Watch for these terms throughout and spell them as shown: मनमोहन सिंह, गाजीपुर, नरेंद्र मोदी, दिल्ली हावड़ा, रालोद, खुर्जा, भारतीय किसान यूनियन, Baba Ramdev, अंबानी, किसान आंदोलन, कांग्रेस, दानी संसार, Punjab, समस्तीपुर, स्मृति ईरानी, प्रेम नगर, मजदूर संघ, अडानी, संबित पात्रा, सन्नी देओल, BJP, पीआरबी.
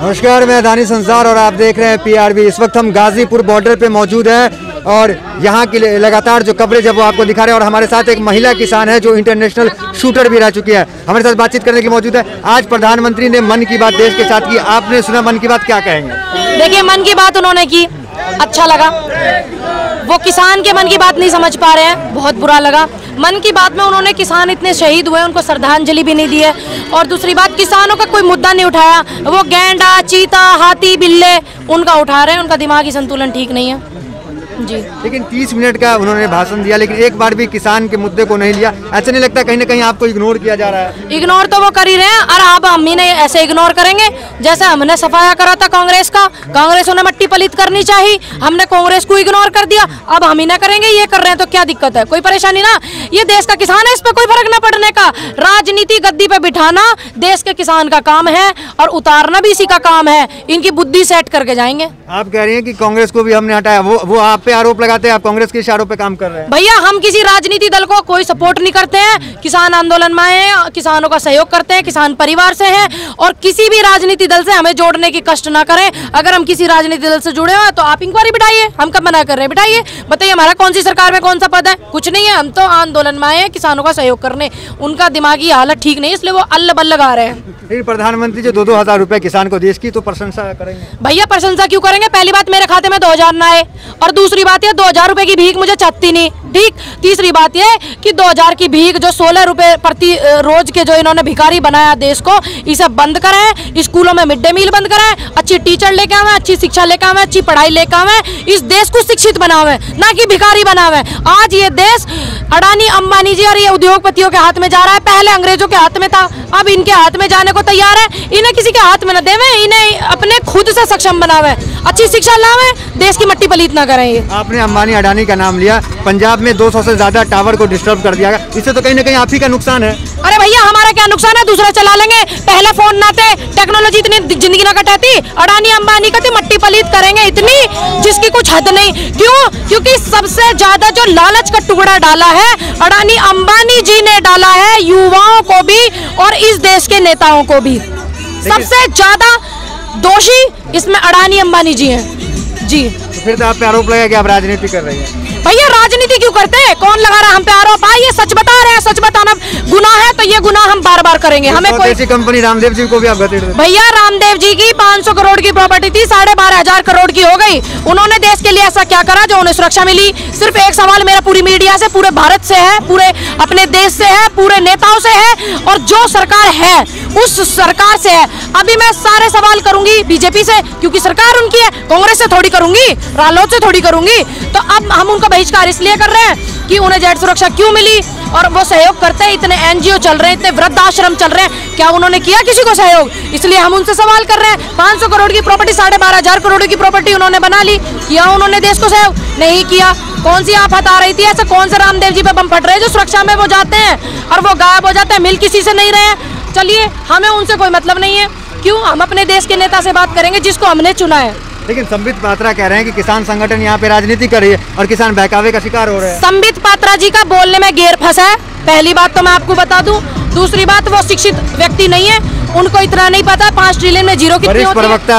नमस्कार, मैं दानी संसार और आप देख रहे हैं पीआरबी। इस वक्त हम गाजीपुर बॉर्डर पे मौजूद हैं और यहाँ की लगातार जो कवरेज है वो आपको दिखा रहे हैं। और हमारे साथ एक महिला किसान है जो इंटरनेशनल शूटर भी रह चुकी है, हमारे साथ बातचीत करने की मौजूद है। आज प्रधानमंत्री ने मन की बात देश के साथ की, आपने सुना मन की बात, क्या कहेंगे? देखिए, मन की बात उन्होंने की, अच्छा लगा। वो किसान के मन की बात नहीं समझ पा रहे हैं, बहुत बुरा लगा। मन की बात में उन्होंने किसान इतने शहीद हुए उनको श्रद्धांजलि भी नहीं दी है। और दूसरी बात, किसानों का कोई मुद्दा नहीं उठाया। वो गैंडा, चीता, हाथी, बिल्ले उनका उठा रहे हैं। उनका दिमागी संतुलन ठीक नहीं है जी। लेकिन 30 मिनट का उन्होंने भाषण दिया, लेकिन एक बार भी किसान के मुद्दे को नहीं लिया। ऐसा नहीं लगता कहीं ना कहीं आपको इग्नोर किया जा रहा है? इग्नोर तो वो कर ही रहे हैं। और अब हम इन्हें ऐसे इग्नोर करेंगे जैसे हमने सफाया करा था कांग्रेस का। कांग्रेस उन्हें मट्टी पलित करनी चाहिए, हमने कांग्रेस को इग्नोर कर दिया। अब हम इन्हें करेंगे, ये कर रहे हैं तो क्या दिक्कत है? कोई परेशानी ना, ये देश का किसान है, इस पर कोई फर्क न पड़ने का। राजनीति गद्दी पे बिठाना देश के किसान का काम है और उतारना भी इसी का काम है। इनकी बुद्धि सेट करके जाएंगे। आप कह रही है कि कांग्रेस को भी हमने हटाया, वो आप पे आरोप लगाते हैं, आप कांग्रेस के इशारों पे काम कर रहे हैं। भैया, हम किसी राजनीतिक दल को कोई सपोर्ट नहीं करते हैं। किसान आंदोलन में आए हैं, किसानों का सहयोग करते हैं, किसान परिवार से हैं। और किसी भी राजनीतिक दल से हमें जोड़ने की कष्ट ना करें। अगर हम किसी राजनीतिक दल से जुड़े हुए तो आप इंक्वायरी बिठाइए, हम कब मना कर रहे हैं? बिठाइए, बताइए हमारा कौन सी सरकार में कौन सा पद है? कुछ नहीं है। हम तो आंदोलन में आए हैं किसानों का सहयोग करने। उनका दिमागी हालत ठीक नहीं, इसलिए वो अल्ल बल्ल लगा रहे हैं। प्रधानमंत्री जो 2-2 हजार रुपए किसान को देश की, तो प्रशंसा करेंगे? भैया, प्रशंसा क्यों करेंगे? पहली बात, मेरे खाते में 2000 ना आए, और दूसरी बात है 2000 रुपए की भीख मुझे चाहती नहीं, ठीक। तीसरी बात यह कि 2000 की भीख जो 16 रुपए प्रति रोज के जो इन्होंने भिखारी बनाया देश को, इसे बंद कराएं। स्कूलों में मिड डे मील बंद कराएं, अच्छी टीचर लेके आवे, अच्छी शिक्षा लेके आवे, अच्छी पढ़ाई लेके आवे। इस देश को शिक्षित बनावे, ना कि भिखारी बनावे। आज ये देश अडानी, अंबानी जी और ये उद्योगपतियों के हाथ में जा रहा है। पहले अंग्रेजों के हाथ में था, अब इनके हाथ में जाने को तैयार है। इन्हें किसी के हाथ में न देवे, इन्हें अपने खुद से सक्षम बनावे, अच्छी शिक्षा लावे, देश की मट्टी पलीत ना करें। आपने अंबानी, अडानी का नाम लिया, पंजाब में 200 से ज्यादा टावर को डिस्टर्ब कर दिया, इससे तो कहीं ना कहीं आप ही का नुकसान है। अरे भैया, हमारा क्या नुकसान है? दूसरा चला लेंगे। पहले फोन ना थे, टेक्नोलॉजी इतनी जिंदगी ना कटाती। अडानी अंबानी का मट्टी पलीत करेंगे इतनी जिसकी कुछ हद नहीं। क्यों? क्योंकि सबसे ज्यादा जो लालच का टुकड़ा डाला है अडानी अंबानी जी ने डाला है, युवाओं को भी और इस देश के नेताओं को भी। सबसे ज्यादा दोषी इसमें अडानी अंबानी जी है जी। फिर तो आप पे आरोप लगा कि आप राजनीति कर रही हैं। भैया, राजनीति क्यों करते हैं? कौन लगा रहा है हम पे आरोप? आइए, सच बता रहे हैं। सच बताना गुनाह है, तो ये गुनाह हम बार बार करेंगे। हमें कोई ऐसी कंपनी रामदेव जी को भी आप घसीट रहे हैं। भैया, रामदेव जी की 500 करोड़ की प्रॉपर्टी थी, 12,500 करोड़ की हो गई। उन्होंने देश के लिए ऐसा क्या करा जो उन्हें सुरक्षा मिली? सिर्फ एक सवाल मेरा पूरी मीडिया से, पूरे भारत से है, पूरे अपने देश से है, पूरे नेताओं से है, और जो सरकार है उस सरकार से है। अभी मैं सारे सवाल करूंगी बीजेपी से, क्योंकि सरकार उनकी है। कांग्रेस से थोड़ी करूंगी, रालोद से थोड़ी करूंगी। तो अब हम उनका बहिष्कार इसलिए कर रहे हैं कि उन्हें जेड सुरक्षा क्यों मिली और वो सहयोग करते हैं। इतने एनजीओ चल रहे हैं, इतने वृद्ध आश्रम चल रहे हैं, क्या उन्होंने किया किसी को सहयोग? इसलिए हम उनसे सवाल कर रहे हैं। 500 करोड़ की प्रॉपर्टी, 12,500 करोड़ की प्रॉपर्टी उन्होंने बना ली, किया उन्होंने देश को सहयोग? नहीं किया। कौन सी आफत आ रही थी? ऐसा कौन से रामदेव जी पे बम फट रहे हैं जो सुरक्षा में वो जाते हैं और वो गायब हो जाते हैं, मिल किसी से नहीं रहे? चलिए, हमें उनसे कोई मतलब नहीं है। क्यों? हम अपने देश के नेता से बात करेंगे जिसको हमने चुना है। लेकिन संबित पात्रा कह रहे हैं कि किसान संगठन यहाँ पे राजनीति कर रही है और किसान बहकावे का शिकार हो रहे हैं। संबित पात्रा जी का बोलने में गेर फंसा है, पहली बात तो मैं आपको बता दूं। दूसरी बात, वो शिक्षित व्यक्ति नहीं है, उनको इतना नहीं पता 5 ट्रिलियन में जीरो कितनी होती है। वरिष्ठ प्रवक्ता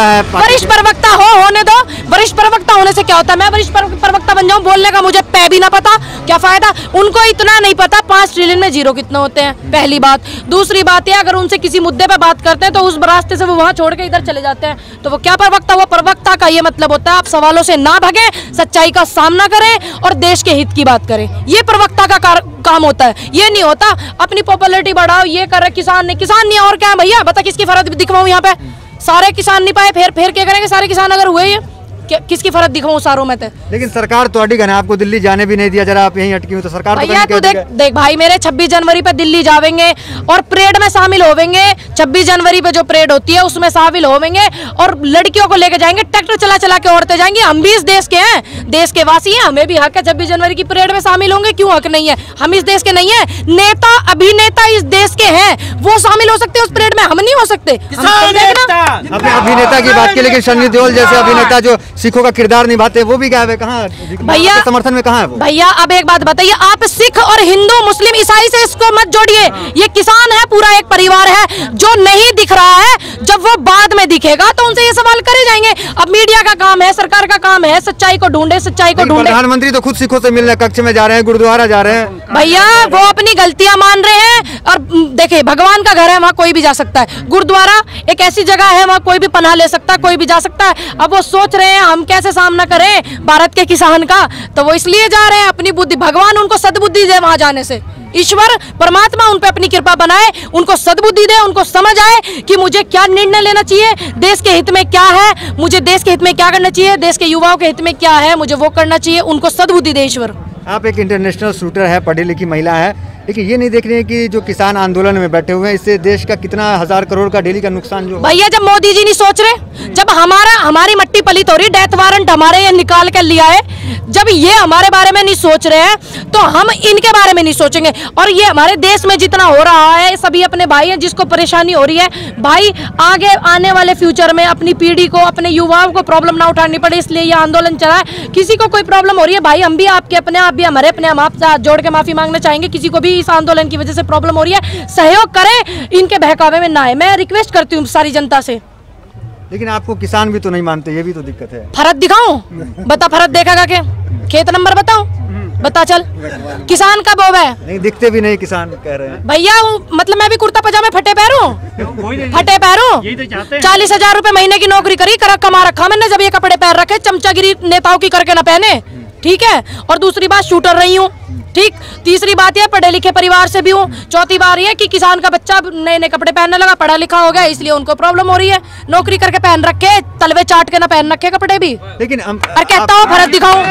होने दो। वरिष्ठ प्रवक्ता होने से क्या होता है? मैं वरिष्ठ प्रवक्ता बन जाऊँ, बोलने का मुझे पै भी ना पता, क्या फायदा? उनको इतना नहीं पता 5 ट्रिलियन में जीरो कितने होते हैं, पहली बात। दूसरी बात है, अगर उनसे किसी मुद्दे पर बात करते हैं तो उस रास्ते से वो वहाँ छोड़ के इधर चले जाते हैं, तो वो क्या प्रवक्ता हुआ? प्रवक्ता का ये मतलब होता है आप सवालों से ना भगे, सच्चाई का सामना करें और देश के हित की बात करें। ये प्रवक्ता का काम होता है। ये नहीं होता अपनी पॉपुलरिटी बढ़ाओ, ये करे किसान नहीं और क्या? भैया बता, किसकी फर्क दिखवाऊं? यहाँ पे सारे किसान नहीं पाए, फिर क्या करेंगे? सारे किसान अगर हुए ये किसकी फर्क दिखाऊं सारों में? तो लेकिन सरकार तो अड़ी गई, आपको दिल्ली जाने भी नहीं दिया। जरा आप यहीं अटकी हो तो सरकार तो देख भाई, मेरे 26 जनवरी पे दिल्ली जावेंगे और परेड में शामिल होवेंगे। 26 जनवरी पे जो परेड होती है उसमें शामिल होवेंगे और लड़कियों को लेके जाएंगे, ट्रैक्टर चला चला के औरतें जाएंगी। हम भी इस देश के हैं, देश के वासी हैं, हमें भी हक है 26 जनवरी की परेड में शामिल होंगे। क्यों हक नहीं है? हम इस देश के नहीं है? नेता, अभिनेता इस देश के हैं, वो शामिल हो सकते हैं उस परेड में, हम नहीं हो सकते? अभिनेता की बात की, लेकिन सन्नी देओल जैसे अभिनेता जो सिखों का किरदार निभाते वो भी गायब है। कहाँ भैया समर्थन में? कहाँ है वो? भैया अब एक बात बताइए, आप सिख और हिंदू, मुस्लिम, ईसाई से इसको मत जोड़िए। ये किसान है, पूरा एक परिवार है जो नहीं दिख रहा है। जब जब वो बाद में दिखेगा तो उनसे ये सवाल करे जाएंगे। अब मीडिया का काम है, सरकार का काम है सच्चाई को ढूंढे, सच्चाई को ढूंढे। प्रधानमंत्री तो खुद सिखों से मिलने कक्ष में जा रहे हैं, गुरुद्वारा जा रहे हैं। भैया वो अपनी गलतियां मान रहे हैं, और देखिये भगवान का घर है, वहाँ कोई भी जा सकता है। गुरुद्वारा एक ऐसी जगह है, वहाँ कोई भी पनाह ले सकता है, कोई भी जा सकता है। अब वो सोच रहे हैं हम कैसे सामना करें भारत के किसान का, तो वो इसलिए जा रहे हैं अपनी बुद्धि, भगवान उनको सद्बुद्धि दे वहाँ जाने से, ईश्वर परमात्मा उन पे अपनी कृपा बनाए, उनको सद्बुद्धि दे, उनको समझ आए कि मुझे क्या निर्णय लेना चाहिए, देश के हित में क्या है, मुझे देश के हित में क्या करना चाहिए, देश के युवाओं के हित में क्या है, मुझे वो करना चाहिए, उनको सद्बुद्धि दे ईश्वर। आप एक इंटरनेशनल शूटर है, पढ़ी लिखी महिला है, लेकिन ये नहीं देख रहे हैं कि जो किसान आंदोलन में बैठे हुए हैं इससे देश का कितना हजार करोड़ का डेली का नुकसान जो। भैया जब मोदी जी नहीं सोच रहे, जब हमारी मट्टी पलीत हो रही, डेथ वारंट हमारे ये निकाल कर लिया है, जब ये हमारे बारे में नहीं सोच रहे हैं तो हम इनके बारे में नहीं सोचेंगे। और ये हमारे देश में जितना हो रहा है, सभी अपने भाई है जिसको परेशानी हो रही है, भाई आगे आने वाले फ्यूचर में अपनी पीढ़ी को, अपने युवाओं को प्रॉब्लम ना उठानी पड़े, इसलिए ये आंदोलन चला है। किसी को कोई प्रॉब्लम हो रही है भाई, हम भी आपके अपने आप भी हमारे अपने हम आप जोड़ के माफी मांगना चाहेंगे, किसी को भी इस आंदोलन की वजह से प्रॉब्लम हो रही है, सहयोग करें, इनके बहकावे में ना आए। मैं रिक्वेस्ट करती हूँ सारी जनता से। लेकिन आपको किसान भी तो नहीं मानते, ये भी तो दिक्कत है। फरत दिखाऊं? बता, फरत देखेगा के खेत नंबर बताऊं? बता चल, किसान का बोब है, नहीं दिखते भी नहीं किसान कह रहे हैं। भैया मतलब मैं भी कुर्ता पजामा फटे पैरों, फटे पैरों 40,000 रूपए महीने की नौकरी करी, कमा रखा मैंने, जब ये कपड़े पैर रखे, चमचागिरी नेताओं की करके ना पहने, ठीक है। और दूसरी बात शूटर रही हूँ, ठीक। तीसरी बात यह पढ़े लिखे परिवार से भी हूँ। चौथी बात यह कि किसान का बच्चा नए नए कपड़े पहनने लगा, पढ़ा लिखा हो गया, इसलिए उनको प्रॉब्लम हो रही है। नौकरी करके पहन रखे, तलवे चाट के ना पहन रखे कपड़े भी। लेकिन और कहता हूँ फर्क दिखाऊं।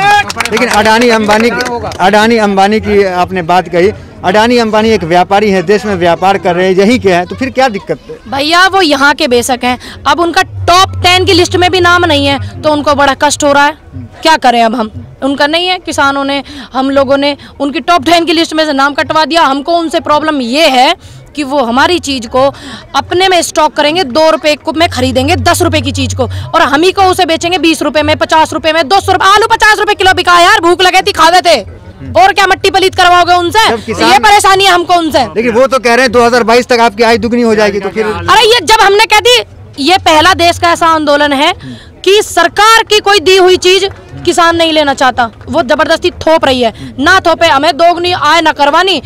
लेकिन अडानी अंबानी की आपने बात कही, अडानी अंबानी एक व्यापारी है, देश में व्यापार कर रहे हैं, यही के हैं, तो फिर क्या दिक्कत है? भैया वो यहाँ के बेशक हैं, अब उनका टॉप 10 की लिस्ट में भी नाम नहीं है, तो उनको बड़ा कष्ट हो रहा है, क्या करें अब हम। उनका नहीं है, किसानों ने, हम लोगों ने उनकी टॉप 10 की लिस्ट में से नाम कटवा दिया। हमको उनसे प्रॉब्लम ये है कि वो हमारी चीज़ को अपने में स्टॉक करेंगे, 2 रुपये में खरीदेंगे 10 रुपये की चीज़ को, और हम ही को उसे बेचेंगे 20 रुपये में, 50 रुपये में, 200 रुपये। आलू 50 रुपये किलो बिका यार, भूख लगे थी खावे थे, और क्या मट्टी पलीत करवाओगे उनसे? ये परेशानी है हमको उनसे। लेकिन वो तो कह रहे हैं 2022 तक आपकी आय दुगनी हो जाएगी, तो फिर अरे ये जब हमने कह दी, ये पहला देश का ऐसा आंदोलन है कि सरकार की कोई दी हुई चीज किसान नहीं लेना चाहता, वो जबरदस्ती थोप रही है। ना थोपे, हमें दोगुनी आय ना करवानी,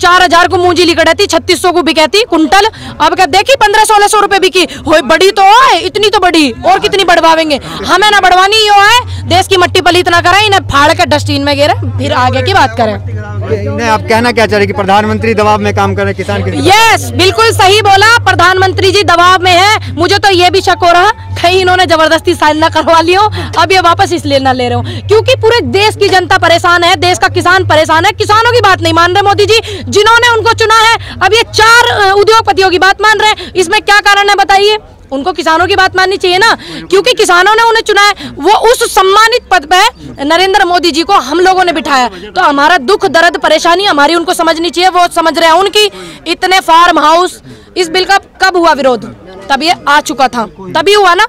4000 को मूंजी लिकड़े थी, 3600 को बिके थी कुंटल, अब क्या देखी 1500-1600 रुपए बिकी हो, बड़ी तो आए इतनी तो बढ़ी, और कितनी बढ़वावेंगे, हमें ना बढ़वानी यो आए। देश की मट्टी पलीत ना कराए, इन्हें फाड़ के डस्टबिन में गिरे, फिर आगे की बात करें। आप कहना क्या चाह रहे कि प्रधानमंत्री दबाव में काम करे किसान? यस, बिल्कुल सही बोला, प्रधानमंत्री जी दबाव में है। मुझे तो ये भी शक हो रहा कहीं इन्होंने जबरदस्ती साइन ना करवा ली हो, अब ये वापस इसलिए ना ले रहे हो क्योंकि पूरे देश की जनता परेशान है, देश का किसान परेशान है, किसानों की बात नहीं मान रहे मोदी जी, जिन्होंने उनको चुना है। अब ये 4 उद्योगपतियों की बात मान रहे हैं, इसमें क्या कारण है बताइए? उनको किसानों की बात माननी चाहिए ना, क्योंकि किसानों ने उन्हें चुना है, वो उस सम्मानित पद पे नरेंद्र मोदी जी को हम लोगों ने बिठाया, तो हमारा दुख दर्द परेशानी हमारी उनको समझनी चाहिए, वो समझ रहे हैं उनकी। इतने फार्म हाउस, इस बिल का कब हुआ विरोध? तब ये आ चुका था, तभी हुआ ना,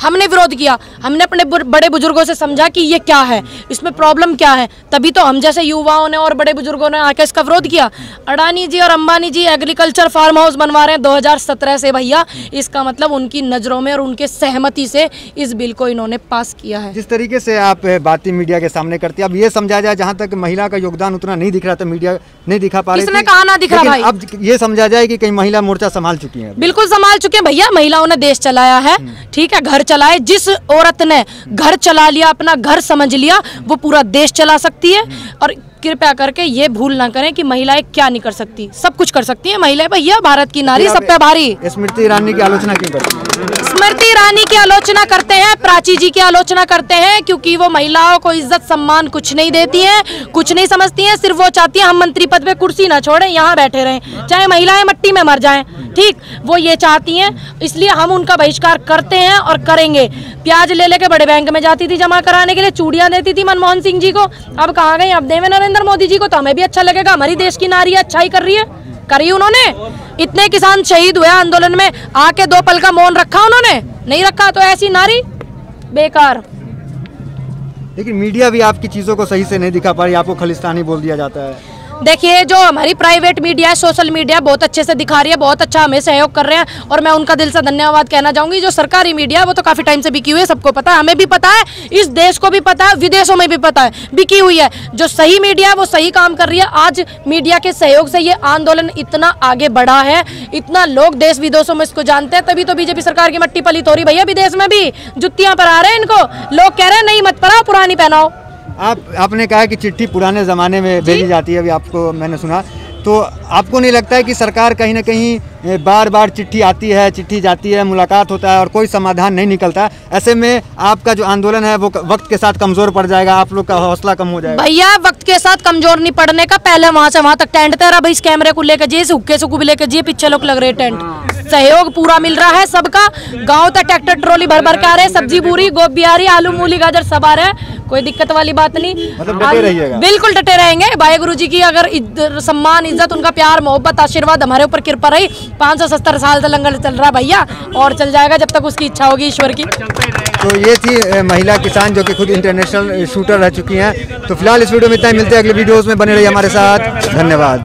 हमने विरोध किया, हमने अपने बड़े बुजुर्गों से समझा कि ये क्या है, इसमें प्रॉब्लम क्या है, तभी तो हम जैसे युवाओं ने और बड़े बुजुर्गों ने आके इसका विरोध किया। अडानी जी और अंबानी ji agriculture farm house बनवा रहे हैं 2017 से, भैया इसका मतलब उनकी नज़रों में और उनके सहमति से इस बिल को इन्होंने पास किया है। जिस तरीके से आप बातें मीडिया के सामने करते हैं, अब ये समझा जाए जहाँ तक महिला का योगदान उतना नहीं दिख रहा था, मीडिया नहीं दिखा पा रही, कहा ना दिख रहा, अब ये समझा जाए कि कहीं महिला मोर्चा संभाल चुकी है। बिल्कुल संभाल चुके हैं भैया, महिलाओं ने देश चलाया है, ठीक है, घर चलाए, जिस औरत ने घर चला लिया, अपना घर समझ लिया, वो पूरा देश चला सकती है। और कृपया करके ये भूल ना करें कि महिलाएं क्या नहीं कर सकती, सब कुछ कर सकती हैं महिलाएं, भैया भारत की नारी सब पे भारी। स्मृति ईरानी की आलोचना क्यों करती हैं? स्मृति ईरानी की आलोचना करते हैं, प्राची जी की आलोचना करते हैं, क्योंकि वो महिलाओं को इज्जत सम्मान कुछ नहीं देती हैं, कुछ नहीं समझती हैं, सिर्फ वो चाहती है हम मंत्री पद पे कुर्सी ना छोड़ें, यहाँ बैठे रहें, चाहे महिलाएं मट्टी में मर जाएं, ठीक, वो ये चाहती हैं, इसलिए हम उनका बहिष्कार करते हैं और करेंगे। प्याज ले लेके बड़े बैंक में जाती थी जमा कराने के लिए, चूड़ियाँ देती थी मनमोहन सिंह जी को, अब कहाँ गई? अब देवे नरेंद्र मोदी जी को, तो हमें भी अच्छा लगेगा, हमारी देश की नारी अच्छाई कर रही है, करी उन्होंने। इतने किसान शहीद हुए आंदोलन में, आके 2 पल का मौन रखा उन्होंने? नहीं रखा, तो ऐसी नारी बेकार। लेकिन मीडिया भी आपकी चीजों को सही से नहीं दिखा पा रही, आपको खालिस्तानी बोल दिया जाता है। देखिए जो हमारी प्राइवेट मीडिया है, सोशल मीडिया बहुत अच्छे से दिखा रही है, बहुत अच्छा हमें सहयोग कर रहे हैं और मैं उनका दिल से धन्यवाद कहना चाहूँगी। जो सरकारी मीडिया है वो तो काफ़ी टाइम से बिकी हुई है, सबको पता है, हमें भी पता है, इस देश को भी पता है, विदेशों में भी पता है, बिकी हुई है। जो सही मीडिया है वो सही काम कर रही है। आज मीडिया के सहयोग से ये आंदोलन इतना आगे बढ़ा है, इतना लोग देश विदेशों में इसको जानते हैं, तभी तो बीजेपी सरकार की मट्टी पलित हो रही भैया। विदेश में भी जुत्तियाँ पर आ रहे हैं इनको, लोग कह रहे हैं नहीं मत पराओ, पुरानी पहनाओ। आपने कहा कि चिट्ठी पुराने ज़माने में भेजी जाती है, अभी आपको मैंने सुना, तो आपको नहीं लगता है कि सरकार कहीं ना कहीं बार बार चिट्ठी आती है, चिट्ठी जाती है, मुलाकात होता है और कोई समाधान नहीं निकलता? ऐसे में आपका जो आंदोलन है वो वक्त के साथ कमज़ोर पड़ जाएगा, आप लोग का हौसला कम हो जाएगा? भैया वक्त के साथ कमज़ोर नहीं पड़ने का, पहले वहाँ से वहाँ तक टेंट तेरा भाई, इस कैमरे को लेकर जाइए, इस हुक्के से को भी लेकर जाइए, पीछे लोग लग रहे टेंट, सहयोग पूरा मिल रहा है सबका। गांव तक ट्रैक्टर ट्रॉली भर भर के आ रहे हैं, सब्जी पूरी गोभी आ रही, आलू मूली गाजर सब आ रहे हैं, कोई दिक्कत वाली बात नहीं, मतलब डटे रहिएगा। बिल्कुल डटे रहेंगे भाई, गुरु जी की अगर सम्मान इज्जत, उनका प्यार मोहब्बत आशीर्वाद हमारे ऊपर कृपा रही। 570 साल से लंगर चल रहा है भैया और चल जाएगा जब तक उसकी इच्छा होगी ईश्वर की। तो ये थी महिला किसान जो कि खुद इंटरनेशनल शूटर रह चुकी हैं। तो फिलहाल इस वीडियो में इतना ही, मिलते हैं अगले वीडियोस में, बने रहिए हमारे साथ, धन्यवाद।